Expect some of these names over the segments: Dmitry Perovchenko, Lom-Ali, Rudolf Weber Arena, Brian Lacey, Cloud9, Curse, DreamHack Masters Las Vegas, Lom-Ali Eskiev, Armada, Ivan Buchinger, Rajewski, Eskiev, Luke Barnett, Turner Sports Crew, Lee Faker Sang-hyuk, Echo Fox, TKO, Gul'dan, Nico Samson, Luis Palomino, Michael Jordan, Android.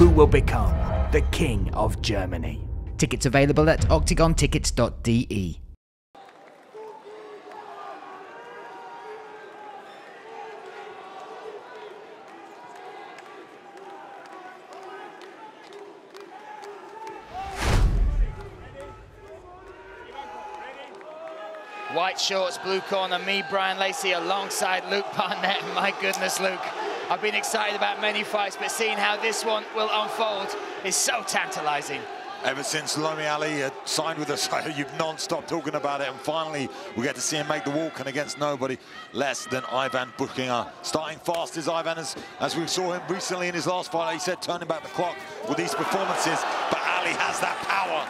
who will become the King of Germany. Tickets available at octagontickets.de. White shorts, blue corner, me, Brian Lacey, alongside Luke Barnett. My goodness, Luke. I've been excited about many fights, but seeing how this one will unfold is so tantalizing. Ever since Lom-Ali had signed with us, you've non-stop talking about it, and finally we get to see him make the walk, and against nobody less than Ivan Buchinger. Starting fast is Ivan, as we saw him recently in his last fight. He said turning back the clock with these performances, but Ali has that power.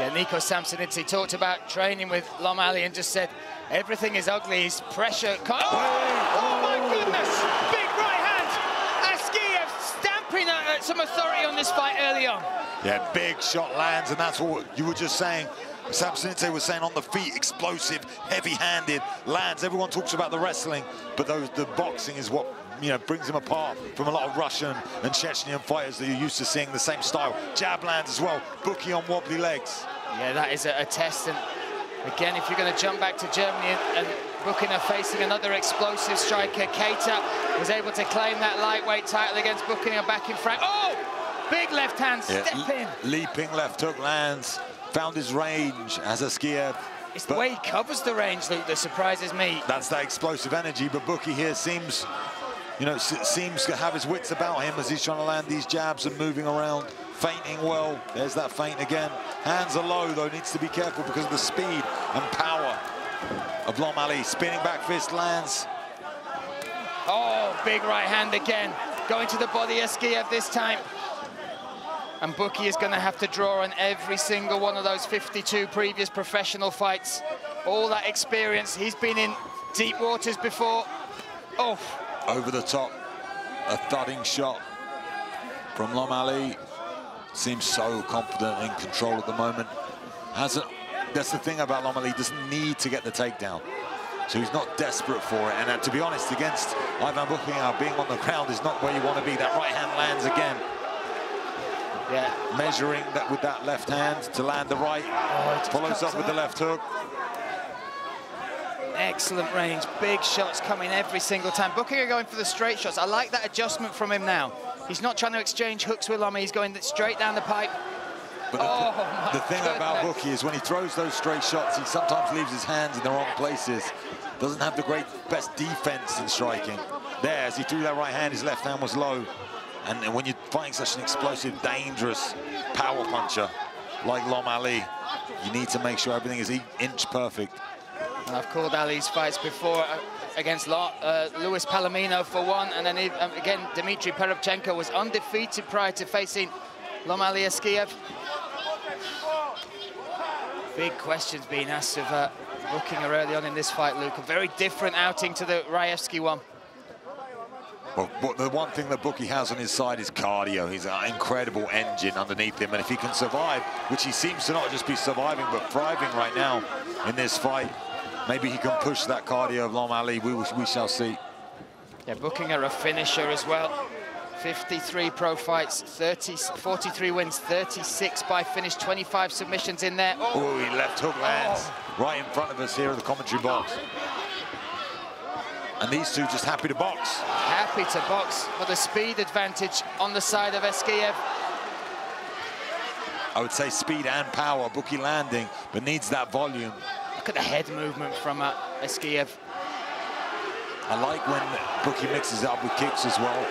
Yeah, Nico Samson, he talked about training with Lom-Ali and just said everything is ugly, his pressure... Oh, oh my goodness! Big right hand! Eskiev stamping at some authority on this fight early on. Yeah, big shot lands, and that's what you were just saying. Samsonite was saying on the feet, explosive, heavy-handed, lands. Everyone talks about the wrestling, but the boxing is what, you know, brings him apart from a lot of Russian and Chechnyan fighters that you're used to seeing the same style. Jab lands as well, bookie on wobbly legs. Yeah, that is a test, and again, if you're going to jump back to Germany and Buchinger facing another explosive striker, Keita was able to claim that lightweight title against Buchinger back in France. Oh! Big left hand, yeah, step in. Leaping left hook lands, found his range as Eskiev. It's the way he covers the range, Luke, that surprises me. That's that explosive energy, but Buki here seems... You know, seems to have his wits about him as he's trying to land these jabs and moving around, feinting well. There's that feint again. Hands are low, though, needs to be careful because of the speed and power of Lom-Ali. Spinning back fist lands. Oh, big right hand again. Going to the body, Eskiev this time. And Buki is going to have to draw on every single one of those 52 previous professional fights. All that experience. He's been in deep waters before. Oh. Over the top, a thudding shot from Lom-Ali. Seems so confident and in control at the moment. That's the thing about Lom-Ali, doesn't need to get the takedown. So he's not desperate for it. And to be honest, against Ivan Buchinger, being on the ground is not where you want to be. That right hand lands again. Yeah. Measuring that with that left hand to land the right. Oh, follows up with the left hook. Excellent range, big shots coming every single time. Buchinger going for the straight shots. I like that adjustment from him now. He's not trying to exchange hooks with Lom-Ali. He's going straight down the pipe. But oh, the thing about Buki is when he throws those straight shots, he sometimes leaves his hands in the wrong places. Doesn't have the best defense in striking. There, as he threw that right hand, his left hand was low. And when you're fighting such an explosive, dangerous power puncher like Lom-Ali, you need to make sure everything is inch perfect. And I've called Ali's fights before against Luis Palomino for one, and then again Dmitry Perovchenko was undefeated prior to facing Lom-Ali Eskiev. Big questions being asked of Buchinger early on in this fight, Luke. A very different outing to the Rajewski one. Well, but the one thing that Buki has on his side is cardio. He's an incredible engine underneath him, and if he can survive, which he seems to not just be surviving but thriving right now in this fight, maybe he can push that cardio of Lom-Ali. We shall see. Yeah, Buchinger a finisher as well. 53 pro fights, 43 wins, 36 by finish, 25 submissions in there. Oh, he left hook lands right in front of us here in the commentary box. And these two just happy to box. Happy to box for the speed advantage on the side of Eskiev. I would say speed and power. Buki landing, but needs that volume. Look at the head movement from Eskiev. I like when Buki mixes it up with kicks as well.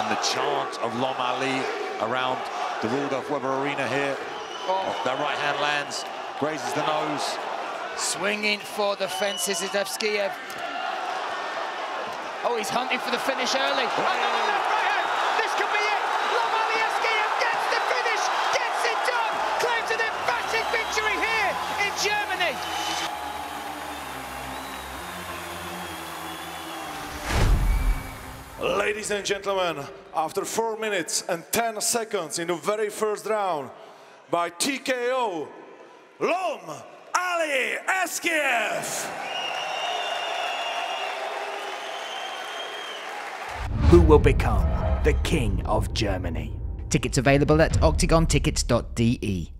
And the chant of Lom-Ali around the Rudolf Weber Arena here. Oh. That right hand lands, grazes the nose. Swinging for the fences is Eskiev. Oh, he's hunting for the finish early. Oh. Oh. Ladies and gentlemen, after 4 minutes and 10 seconds in the very first round, by TKO, Lom-Ali Eskiev. Who will become the King of Germany. Tickets available at octagontickets.de.